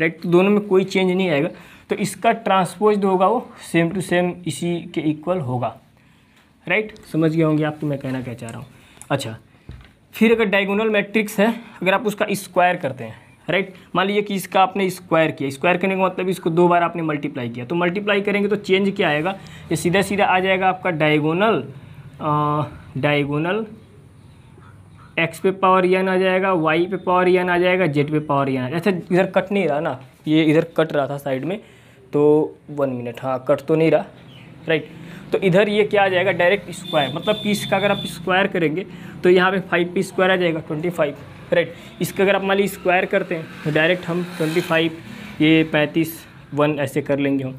राइट, तो दोनों में कोई चेंज नहीं आएगा, तो इसका ट्रांसपोज जो होगा वो सेम टू सेम इसी के इक्वल होगा, राइट, समझ गए होंगे आप तो मैं कहना क्या चाह रहा हूँ। अच्छा, फिर अगर डायगोनल मैट्रिक्स है, अगर आप उसका स्क्वायर करते हैं, राइट, मान लीजिए कि इसका आपने स्क्वायर किया, स्क्वायर करने का मतलब इसको 2 बार आपने मल्टीप्लाई किया, तो मल्टीप्लाई करेंगे तो चेंज क्या आएगा, ये सीधा सीधा आ जाएगा आपका डायगोनल एक्स पे पावर यन आ जाएगा, वाई पे पावर यन आ जाएगा, जेड पे पावर यन आ जाएगा। अच्छा, इधर कट नहीं रहा ना, ये इधर कट रहा था साइड में, तो 1 मिनट, हाँ कट तो नहीं रहा, राइट। तो इधर ये क्या आ जाएगा, डायरेक्ट स्क्वायर, मतलब कि इसका अगर आप स्क्वायर करेंगे तो यहाँ पे 5 पे स्क्वायर आ जाएगा, 25, राइट। इसका अगर आप मान लीजिए स्क्वायर करते हैं तो डायरेक्ट हम 25, ये 35, 1 ऐसे कर लेंगे हम,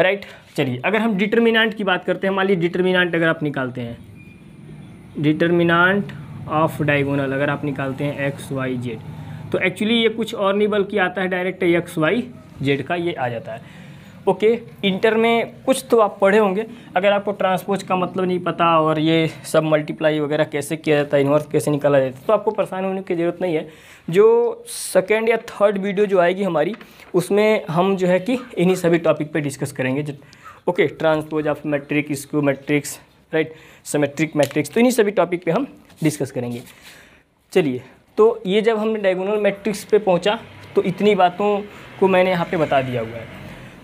राइट। चलिए अगर हम डिटर्मिनेंट की बात करते हैं, मान लीजिए डिटर्मिनेंट अगर आप निकालते हैं, डिटर्मिनेंट ऑफ डायगोनल अगर आप निकालते हैं एक्स वाई जेड, तो एक्चुअली ये कुछ और नहीं बल्कि आता है डायरेक्ट एक्स वाई जेड का, ये आ जाता है, ओके। इंटर में कुछ तो आप पढ़े होंगे, अगर आपको ट्रांसपोज का मतलब नहीं पता और ये सब मल्टीप्लाई वगैरह कैसे किया जाता है, इन्वर्स कैसे निकाला जाता है, तो आपको परेशान होने की ज़रूरत नहीं है। जो 2nd या 3rd वीडियो जो आएगी हमारी, उसमें हम जो है कि इन्हीं सभी टॉपिक पर डिस्कस करेंगे, okay, transpose of matrix, skew matrix, right, symmetric matrix, तो इन्हीं सभी टॉपिक पे हम डिस्कस करेंगे। चलिए, तो ये जब हमने डायगोनल मैट्रिक्स पे पहुंचा तो इतनी बातों को मैंने यहाँ पे बता दिया हुआ है।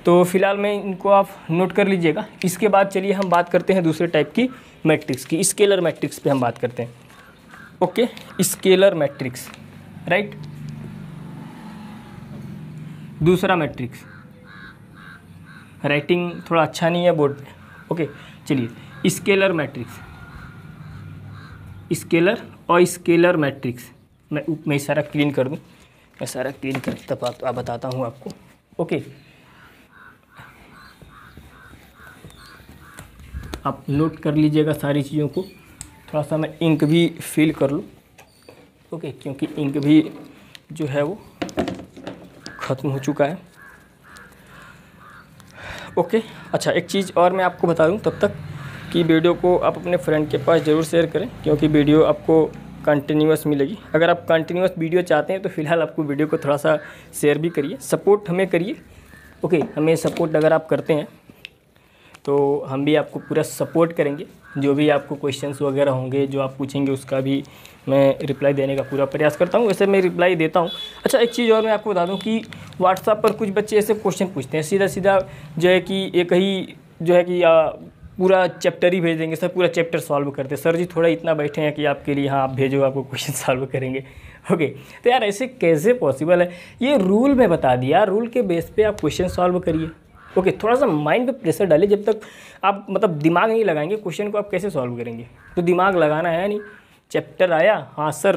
तो फिलहाल मैं इनको आप नोट कर लीजिएगा। इसके बाद चलिए हम बात करते हैं दूसरे टाइप की मैट्रिक्स की, स्केलर मैट्रिक्स पे हम बात करते हैं। Okay, scalar matrix, right. दूसरा मैट्रिक्स, राइटिंग थोड़ा अच्छा नहीं है बोर्ड पे। ओके चलिए, स्केलर मैट्रिक्स, स्केलर और स्केलर मैट्रिक्स। मैं सारा क्लीन कर दूँ, मैं सारा क्लीन कर तब आप बताता हूँ आपको। ओके, आप नोट कर लीजिएगा सारी चीज़ों को। थोड़ा सा मैं इंक भी फिल कर लूँ, ओके, क्योंकि इंक भी जो है वो ख़त्म हो चुका है। ओके, अच्छा एक चीज़ और मैं आपको बता दूँ तब तक कि वीडियो को आप अपने फ्रेंड के पास ज़रूर शेयर करें, क्योंकि वीडियो आपको कंटिन्यूअस मिलेगी। अगर आप कंटिन्यूअस वीडियो चाहते हैं तो फ़िलहाल आपको वीडियो को थोड़ा सा शेयर भी करिए, सपोर्ट हमें करिए। ओके, हमें सपोर्ट अगर आप करते हैं तो हम भी आपको पूरा सपोर्ट करेंगे। जो भी आपको क्वेश्चंस वगैरह होंगे, जो आप पूछेंगे, उसका भी मैं रिप्लाई देने का पूरा प्रयास करता हूँ। वैसे मैं रिप्लाई देता हूँ। अच्छा एक चीज़ और मैं आपको बता दूँ कि व्हाट्सएप पर कुछ बच्चे ऐसे क्वेश्चन पूछते हैं, सीधा सीधा जो है कि एक ही जो है कि पूरा चैप्टर ही भेज देंगे, सर पूरा चैप्टर सॉल्व करते हैं, सर जी थोड़ा इतना बैठे हैं कि आपके लिए, हाँ आप भेजो आपको क्वेश्चन सॉल्व करेंगे। ओके, तो यार ऐसे कैसे पॉसिबल है? ये रूल में बता दिया, रूल के बेस पे आप क्वेश्चन सॉल्व करिए। ओके, थोड़ा सा माइंड पे प्रेशर डालिए। जब तक आप मतलब दिमाग नहीं लगाएंगे क्वेश्चन को, आप कैसे सॉल्व करेंगे? तो दिमाग लगाना है नहीं, चैप्टर आया, हाँ सर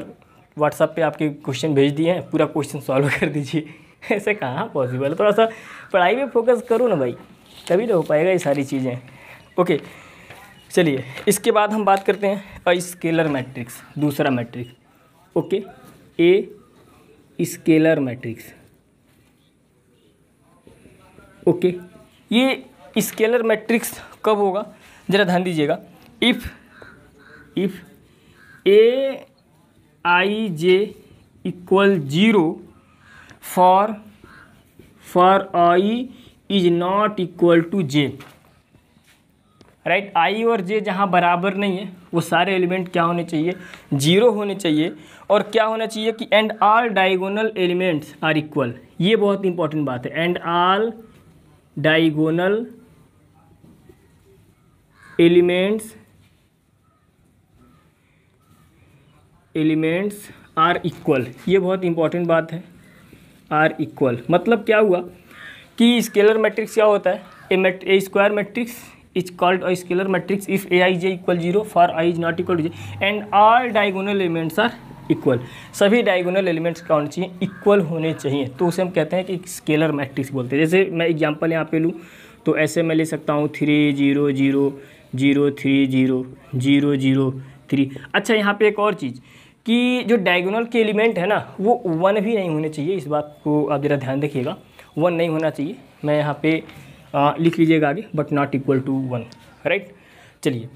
व्हाट्सएप पे आपके क्वेश्चन भेज दिए हैं, पूरा क्वेश्चन सॉल्व कर दीजिए। ऐसे कहाँ पॉसिबल है? थोड़ा सा पढ़ाई पे फोकस करो ना भाई, तभी तो हो पाएगा ये सारी चीज़ें। ओके चलिए, इसके बाद हम बात करते हैं स्केलर मैट्रिक्स, दूसरा matrix. Okay, a scalar matrix. Okay, ये स्केलर मैट्रिक्स कब होगा ज़रा ध्यान दीजिएगा। If A I J equal 0 for I is not equal to J, right. आई और जे जहाँ बराबर नहीं है वो सारे एलिमेंट क्या होने चाहिए? 0 होने चाहिए। और क्या होना चाहिए कि and all diagonal elements are equal. ये बहुत इंपॉर्टेंट बात है, and all diagonal elements are equal. ये बहुत इंपॉर्टेंट बात है, आर इक्वल। मतलब क्या हुआ कि स्केलर मैट्रिक्स क्या होता है? A square matrix is called a scalar matrix if A I J equal 0 for I is not equal to J and all diagonal elements are equal. सभी डायगोनल एलिमेंट्स क्या होने चाहिए? इक्वल होने चाहिए। तो उसे हम कहते हैं कि स्केलर मैट्रिक्स बोलते हैं। जैसे मैं एग्जांपल यहाँ पे लूँ तो ऐसे मैं ले सकता हूँ 3 0 0 0 3 0 0 0 0 3। अच्छा यहाँ पे एक और चीज़ कि जो डायगोनल के एलिमेंट है ना वो 1 भी नहीं होने चाहिए। इस बात को आप ज़रा ध्यान रखिएगा, 1 नहीं होना चाहिए। मैं यहाँ पे लिख लीजिएगा आगे, but not equal to 1, right. चलिए,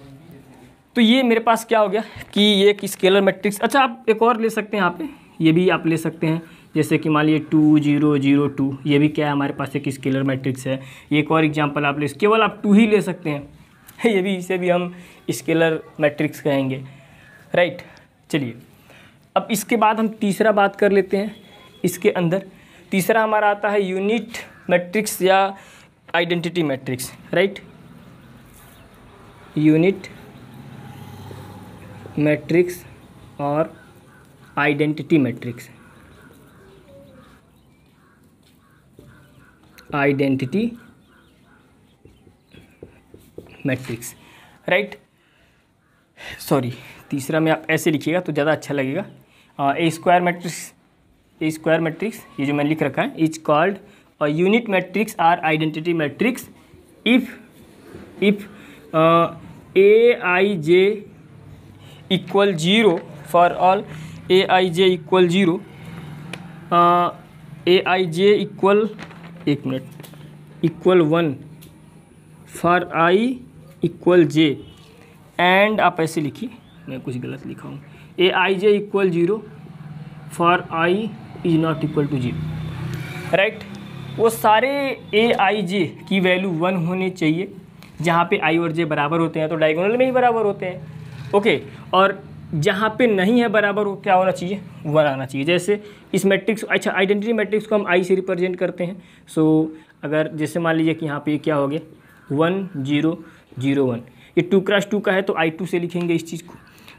तो ये मेरे पास क्या हो गया कि ये एक स्केलर मैट्रिक्स। अच्छा आप एक और ले सकते हैं यहाँ पे, ये भी आप ले सकते हैं। जैसे कि मान लीजिए 2 0 0 2, ये भी क्या है हमारे पास एक स्केलर मैट्रिक्स है। एक और एग्जांपल आप ले, केवल आप 2 ही ले सकते हैं। ये भी, इसे भी हम स्केलर मैट्रिक्स कहेंगे, राइट। चलिए, अब इसके बाद हम तीसरा बात कर लेते हैं। इसके अंदर तीसरा हमारा आता है यूनिट मैट्रिक्स या identity matrix, right. Unit matrix और आइडेंटिटी मैट्रिक्स, राइट। सॉरी, तीसरा में आप ऐसे लिखिएगा तो ज़्यादा अच्छा लगेगा। ए स्क्वायर मैट्रिक्स ये जो मैंने लिख रखा है इज कॉल्ड और unit matrix are identity matrix if A I J equal 0 for all A I J equal 0 A I J equal 1 minute equal 1 for I equal J and आप ऐसे लिखिए, मैं कुछ गलत लिखा हूँ, ए आई जे equal 0 for I is not equal to 0, right. वो सारे ए आई जे की वैल्यू 1 होनी चाहिए। जहाँ पे आई और जे बराबर होते हैं तो डायगोनल में ही बराबर होते हैं। ओके, और जहाँ पे नहीं है बराबर वो क्या होना चाहिए, वन आना चाहिए। जैसे इस मैट्रिक्स, अच्छा आइडेंटिटी मैट्रिक्स को हम आई से रिप्रेजेंट करते हैं। सो अगर जैसे मान लीजिए कि यहाँ पे क्या हो गया 1 0 0 1, ये 2 क्रॉस 2 का है तो आई 2 से लिखेंगे इस चीज़ को,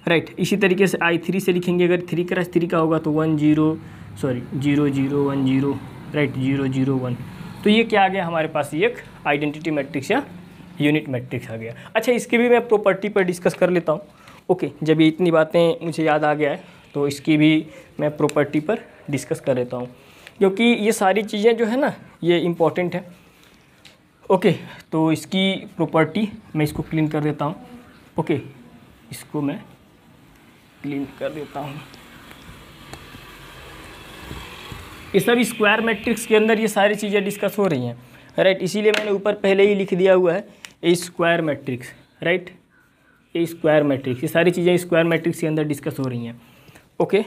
राइट। इसी तरीके से आई 3 से लिखेंगे, अगर 3 क्रॉस 3 का होगा तो 1 0 0 1 0, राइट, 0 0 1। तो ये क्या आ गया हमारे पास, ये एक आइडेंटिटी मैट्रिक्स या यूनिट मैट्रिक्स आ गया। अच्छा इसकी भी मैं प्रॉपर्टी पर डिस्कस कर लेता हूँ। ओके, जब ये इतनी बातें मुझे याद आ गया है तो इसकी भी मैं प्रॉपर्टी पर डिस्कस कर लेता हूँ, क्योंकि ये सारी चीज़ें जो है ना ये इम्पॉर्टेंट है। ओके, तो इसकी प्रॉपर्टी मैं इसको क्लीन कर देता हूँ। ओके, इसको मैं क्लीन कर देता हूँ। ये सब स्क्वायर मैट्रिक्स के अंदर ये सारी चीज़ें डिस्कस हो रही हैं, राइट। इसीलिए मैंने ऊपर पहले ही लिख दिया हुआ है a square matrix, right, a square matrix, ये सारी चीज़ें स्क्वायर मैट्रिक्स के अंदर डिस्कस हो रही हैं। ओके,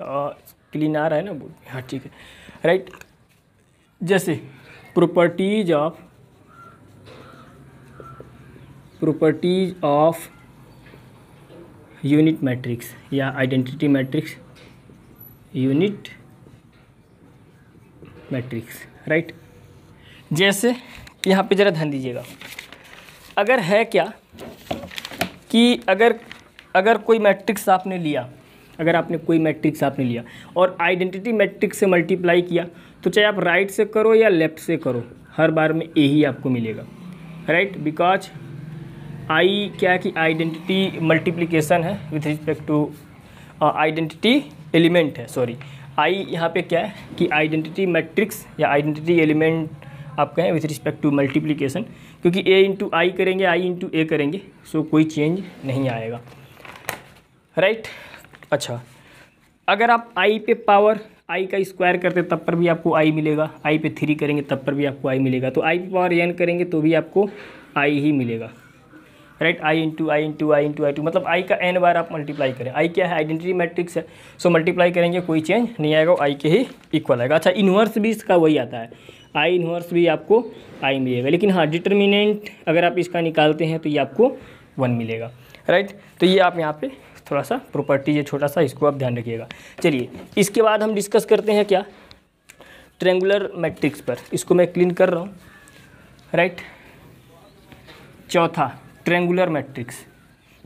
क्लीन आ रहा है ना बोर्ड, हाँ ठीक है, राइट। जैसे प्रॉपर्टीज ऑफ यूनिट मैट्रिक्स या identity matrix, unit matrix, right. जैसे यहाँ पे ज़रा ध्यान दीजिएगा, अगर है क्या कि अगर कोई मैट्रिक्स आपने लिया, अगर आपने कोई मैट्रिक्स आपने लिया और आइडेंटिटी मैट्रिक्स से मल्टीप्लाई किया तो चाहे आप राइट से करो या लेफ़्ट से करो, हर बार में ए ही आपको मिलेगा, राइट। बिकॉज आई क्या है कि आइडेंटिटी मल्टीप्लिकेशन है with respect to identity element है, सॉरी आई यहाँ पे क्या है कि आइडेंटिटी मैट्रिक्स या आइडेंटिटी एलिमेंट आपका है विथ रिस्पेक्ट टू मल्टीप्लिकेशन, क्योंकि ए इंटू आई करेंगे, आई इंटू ए करेंगे, सो कोई चेंज नहीं आएगा, राइट। अच्छा, अगर आप आई पे पावर आई का स्क्वायर करते तब पर भी आपको आई मिलेगा, आई पे 3 करेंगे तब पर भी आपको आई मिलेगा, तो आई पे पावर एन करेंगे तो भी आपको आई ही मिलेगा, right. I into I into I into I two, मतलब आई का एन बार आप मल्टीप्लाई करें। आई क्या है, आइडेंटिटी मैट्रिक्स है, सो मल्टीप्लाई करेंगे कोई चेंज नहीं आएगा, आई के ही इक्वल आएगा। अच्छा, इन्वर्स भी इसका वही आता है, आई इन्वर्स भी आपको आई मिलेगा, लेकिन हाँ डिटर्मिनेंट अगर आप इसका निकालते हैं तो ये आपको 1 मिलेगा, राइट। तो ये आप यहाँ पे थोड़ा सा प्रॉपर्टी ये छोटा सा इसको आप ध्यान रखिएगा। चलिए इसके बाद हम डिस्कस करते हैं क्या, ट्रायंगुलर मैट्रिक्स पर। इसको मैं क्लीन कर रहा हूँ, राइट। चौथा ट्रायंगुलर मैट्रिक्स,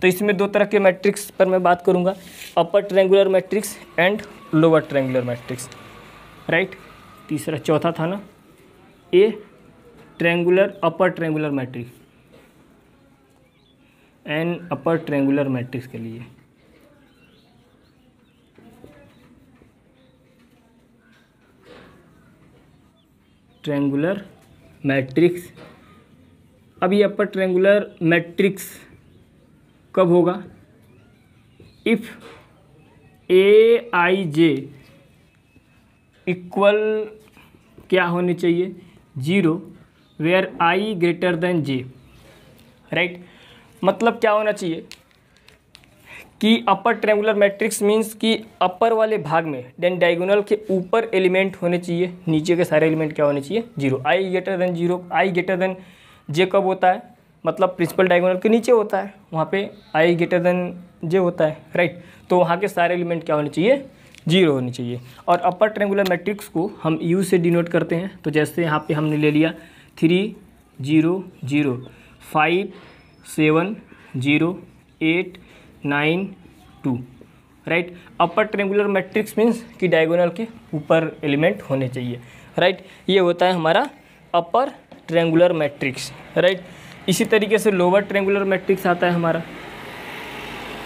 तो इसमें 2 तरह के मैट्रिक्स पर मैं बात करूँगा, upper triangular matrix and lower triangular matrix, right. तीसरा चौथा था ना a triangular, upper triangular matrix, an upper triangular matrix के लिए, ट्रायंगुलर मैट्रिक्स। अब ये अपर ट्रायंगुलर मैट्रिक्स कब होगा, if A I J equal क्या होने चाहिए 0, where I greater than J, right. मतलब क्या होना चाहिए कि अपर ट्रायंगुलर मैट्रिक्स मीन्स कि अपर वाले भाग में देन डायगोनल के ऊपर एलिमेंट होने चाहिए, नीचे के सारे एलिमेंट क्या होने चाहिए 0। I greater than 0, I greater than J कब होता है, मतलब प्रिंसिपल डायगोनल के नीचे होता है, वहाँ पे आई ग्रेटर देन जे होता है, राइट। तो वहाँ के सारे एलिमेंट क्या होने चाहिए 0 होने चाहिए। और अपर ट्रायंगुलर मैट्रिक्स को हम यू से डिनोट करते हैं, तो जैसे यहाँ पे हमने ले लिया 3 0 0 5 7 0 8 9 2, right. Upper triangular matrix means कि डायगोनल के ऊपर एलिमेंट होने चाहिए, राइट। ये होता है हमारा अपर ट्रायंगुलर मैट्रिक्स, राइट। इसी तरीके से लोअर ट्रायंगुलर मैट्रिक्स आता है हमारा,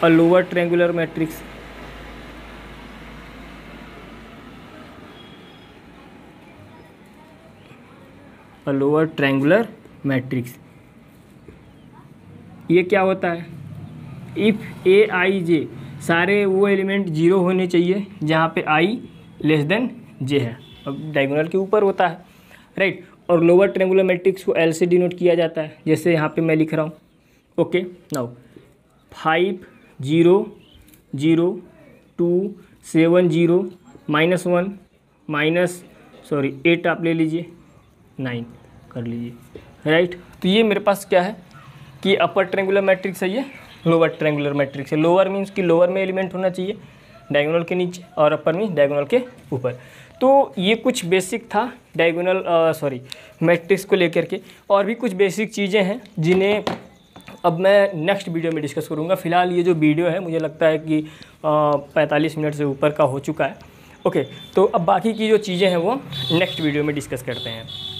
और लोअर ट्रायंगुलर मैट्रिक्स, और लोअर ट्रायंगुलर मैट्रिक्स ये क्या होता है, इफ़ ए आई जे सारे वो एलिमेंट 0 होने चाहिए जहाँ पे आई लेस देन जे है, अब डायगोनल के ऊपर होता है, राइट। और लोअर ट्रायंगुलर मैट्रिक्स को एल से डिनोट किया जाता है, जैसे यहाँ पे मैं लिख रहा हूँ, ओके नाउ 5 0 0 2 7 0 -1 -8 आप ले लीजिए 9 कर लीजिए, राइट। तो ये मेरे पास क्या है कि अपर ट्रायंगुलर मैट्रिक्स है, ये लोअर ट्रायंगुलर मैट्रिक्स है। लोअर मीन्स कि लोअर में एलिमेंट होना चाहिए डायगोनल के नीचे, और अपर मीन्स डायगोनल के ऊपर। तो ये कुछ बेसिक था डायगोनल सॉरी मैट्रिक्स को लेकर के। और भी कुछ बेसिक चीज़ें हैं जिन्हें अब मैं नेक्स्ट वीडियो में डिस्कस करूंगा। फ़िलहाल ये जो वीडियो है मुझे लगता है कि 45 मिनट से ऊपर का हो चुका है। ओके, तो अब बाकी की जो चीज़ें हैं वो नेक्स्ट वीडियो में डिस्कस करते हैं।